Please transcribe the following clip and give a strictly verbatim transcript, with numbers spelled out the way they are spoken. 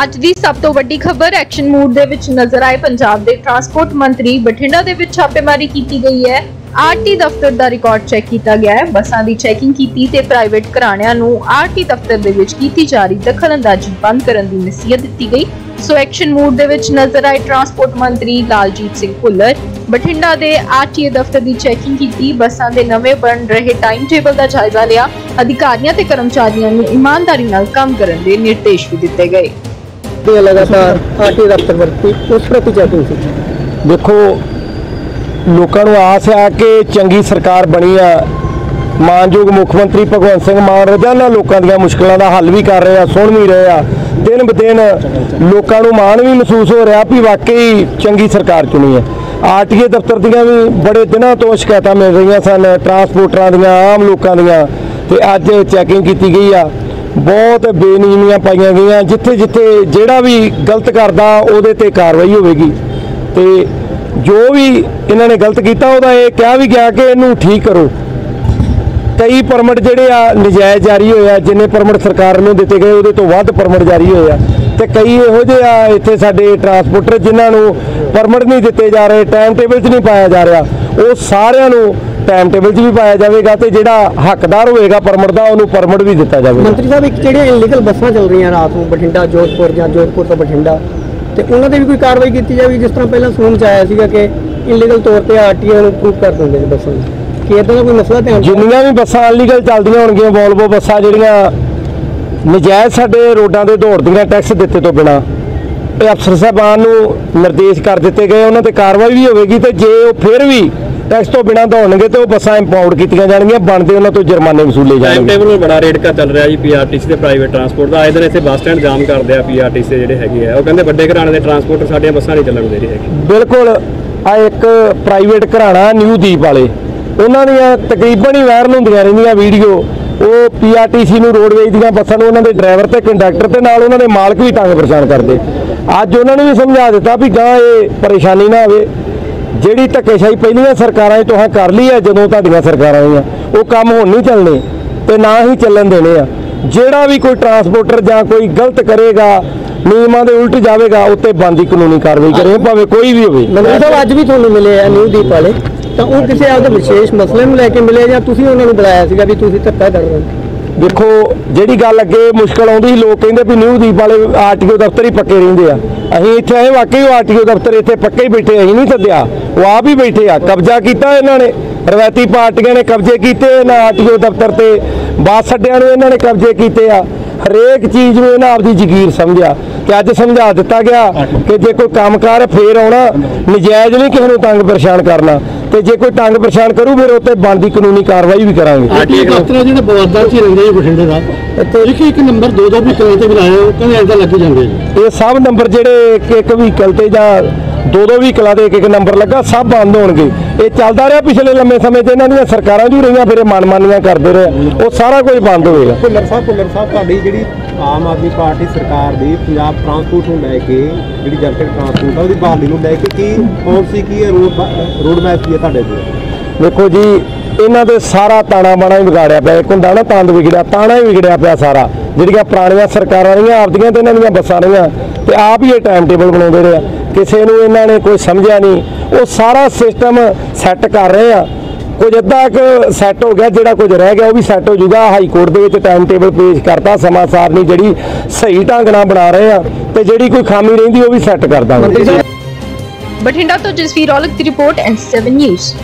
ਅੱਜ ਦੀ ਸਭ ਤੋਂ ਵੱਡੀ ਖਬਰ ਐਕਸ਼ਨ ਮੂਡ ਦੇ ਵਿੱਚ ਨਜ਼ਰ ਆਏ। ਪੰਜਾਬ ਦੇ ਟਰਾਂਸਪੋਰਟ ਮੰਤਰੀ ਬਠਿੰਡਾ ਦੇ ਵਿੱਚ ਛਾਪੇਮਾਰੀ ਕੀਤੀ ਗਈ ਹੈ। ਆਰਟੀ ਦਫ਼ਤਰ ਦਾ ਰਿਕਾਰਡ ਚੈੱਕ ਕੀਤਾ ਗਿਆ ਹੈ। ਬੱਸਾਂ ਦੀ ਚੈਕਿੰਗ ਕੀਤੀ ਤੇ ਪ੍ਰਾਈਵੇਟ ਘਰਾਣਿਆਂ ਨੂੰ ਆਰਟੀ ਦਫ਼ਤਰ ਦੇ ਵਿੱਚ ਕੀਤੀ ਜਾ ਰਹੀ ਦਖਲਅੰਦਾਜ਼ੀ ਬੰਦ ਕਰਨ ਦੀ ਨਸੀਹਤ ਦਿੱਤੀ ਗਈ। ਸੋ ਐਕਸ਼ਨ ਮੂਡ ਦੇ ਵਿੱਚ ਨਜ਼ਰ ਆਏ ਟਰਾਂਸਪੋਰਟ ਮੰਤਰੀ ਲਾਲਜੀਤ ਸਿੰਘ ਭੁੱਲਰ। ਬਠਿੰਡਾ ਦੇ ਆਰਟੀਏ ਦਫ਼ਤਰ ਦੀ ਚੈਕਿੰਗ ਕੀਤੀ, ਬੱਸਾਂ ਦੇ ਨਵੇਂ ਬਣ ਰਹੇ ਟਾਈਮ ਟੇਬਲ ਦਾ ਜਾਇਜ਼ਾ ਲਿਆ, ਅਧਿਕਾਰੀਆਂ ਤੇ ਕਰਮਚਾਰੀਆਂ ਨੂੰ ਈਮਾਨਦਾਰੀ ਨਾਲ ਕੰਮ ਕਰਨ ਦੇ ਨਿਰਦੇਸ਼ ਵੀ ਦਿੱਤੇ ਗਏ। लगातार आरटीए दफ्तर पर उस प्रति चैकिंग सी। देखो लोगों को आस है कि चंगी सरकार बनी आ, मानयोग मुख्यमंत्री भगवंत सिंह मान रोजाना लोगों दी मुश्किलों का हल भी कर रहे हैं, सुन भी रहे हैं। दिन ब दिन लोगों को माण भी महसूस हो रहा भी वाकई चंगी सरकार चुनी है। आरटीए दफ्तर दियाँ भी बड़े दिनों तो शिकायतां मिल रही सन ट्रांसपोर्टरां दियां, आम लोगों दियां, ते अज चैकिंग की गई आ। बहुत बेनीमियां पाई गई, जिथे जिथे जोड़ा भी गलत करता वो कार्रवाई होगी। तो जो भी इन्होंने गलत किया कहा भी गया कि इनू ठीक करो। कई परमिट जोड़े आ नजायज़ जारी होया, जिन्हें परमिट सरकार ने दिए गए वो तो वध परमिट जारी होया। तो कई योजे आ इतने साढ़े ट्रांसपोर्टर जिन्होंने परमिट नहीं दिए जा रहे, टाइम टेबल नहीं पाया जा रहा, वो सारू टाइम टेबल भी पाया जाएगा। तो जो हकदार होगा परमिट का उन्होंने परमिट भी दिता जाएगा। मंत्री साहब एक जो इनलीगल बसा चल रही रात को बठिंडा जोधपुर या जोधपुर तो बठिंडा, तो उन्होंने भी कोई कार्रवाई की जाएगी? जिस तरह पहले सुन च आया कि इनलीगल तौर पर आर टी ओ प्रूव कर देंगे बसा, कि इदा का कोई मसला? ध्यान जिन्नियां भी बसा अनलीगल चलदी होणगियां, वॉल्वो बसा जिहड़ियां नजायज़ साडे रोडां ते दौड़दियां टैक्स दिते तो बिना, अफसर साहबान नूं निर्देश कर दिते गए, उन्हां ते कार्रवाई भी होगी। तो जे ओह फिर भी टैक्स तो बिना दौड़नगे तो बसा इंपाउंड की जाएगी, बनते उन्होंने तो जरमाने वसूले जाएंगे। टाइम टेबल में बड़ा रेडका चल रहा जी P R T C private transport का। आए दिन इतने बस स्टैंड जाम कर दिया पी आर टी सी जो है, वो कहते बड़े घराने के ट्रांसपोर्ट साढ़िया बसा नहीं चलन दे रही है। बिल्कुल आ एक प्राइवेट घराना न्यू दीप वाले, उन्होंने तकरीबन ही वायरल होंदियां रहिंदियां वीडियो। वो P R T C roadways दी बसा उन्होंने ड्राइवर तो कंडक्टर के नाल उन्होंने मालक भी तंग परेशान करते। अज उन्होंने भी समझा दिता भी गां ये परेशानी ना आए। जिहड़ी धक्केशाही पहलियां सरकारां तुहां कर लई है, जदों तुहाडीआं सरकारां आईआं वो काम हुण नहीं चलने ते ना ही चलन देने आ। जिहड़ा भी कोई ट्रांसपोर्टर जां कोई गलत करेगा, नियमां दे उल्ट जावेगा, उत्ते बनदी कानूनी कार्रवाई करे, भावें कोई भी होवे। मंत्री साहब अज भी तुहानूं मिले आ न्यू दीप वाले, तां वो किसी आपदा विशेष मसले नूं लैके मिले जां तुसीं उन्हां नूं बुलाया सीगा वी तुसीं धक्का कर रहे हो? देखो जिहड़ी गल अगे मुश्किल आउंदी सी, लोग कहिंदे भी न्यू दीप वाले आरटीओ दफ्तर ही पक्के रहिंदे आ। असीं इत्थे आए वाकई आरटीओ दफ्तर इत्थे पक्के ही बैठे, असीं नहीं सद्दिया, वो आप ही बैठे आ। कब्जा किया इन्हां ने, रवायती पार्टियां ने कब्जे किए इन्हां आरटीओ दफ्तर ते, बस अड्डियां नूं इन्हां ने कब्जे किए आ। हरेक चीज़ में इन्हां आपदी जगीर समझिया। कि अज समझा दिता गया कि जे कोई काम कार फिर आना, नजायज़ नहीं किसी को तंग परेशान करना, तो जे कोई तंग परेशान करू फिर उत्ते बनदी कानूनी कार्रवाई भी करांगे। ये सब नंबर जिहड़े एक एक व्हीकल ते जां दो दो व्हीकलों के एक एक नंबर लगा सब बंद होणगे। ये चलता रहा पिछले लंबे समय से, इन्हां दी सरकारां जो रहियां फिर मनमानियां करदे रहे, वो सारा कुछ बंद होएगा। भुल्लर साहब भुल्लर साहब तुहाडी जिहड़ी आम आदमी पार्टी सरकार दी पंजाब ट्रांसपोर्ट नूं लैके जिहड़ी जनतक ट्रांसपोर्ट आ उहदी बहाली नूं लैके की पॉलिसी की है, रोड रोड मैप की है तुहाडे कोल? देखो जी इन्हां दे सारा ताना बाणा ही बिगाड़िया पिया। एक हुंदा ना तंद बिगड़िया, ताना ही बिगड़िया पिया सारा। जिहड़ियां पुराणियां सरकारां रहियां आपदियां ते इन्हां दीयां बसां रहियां ते आप ही टाइम टेबल बनाउंदे रहे, किसी को इन्होंने कोई समझा नहीं। वो सारा सिस्टम सैट कर रहे हैं, कुछ अद्धा एक सैट हो गया, जोड़ा कुछ रह गया वो भी सैट हो जाएगा। हाई कोर्ट के टाइम टेबल पेश करता, समा सारणी जी सही ढंग नाल बना रहे हैं, तो जी कोई खामी रही वो भी सैट कर देंगे। बठिंडा तो जसवीर औलख की रिपोर्ट एन सेवन न्यूज़।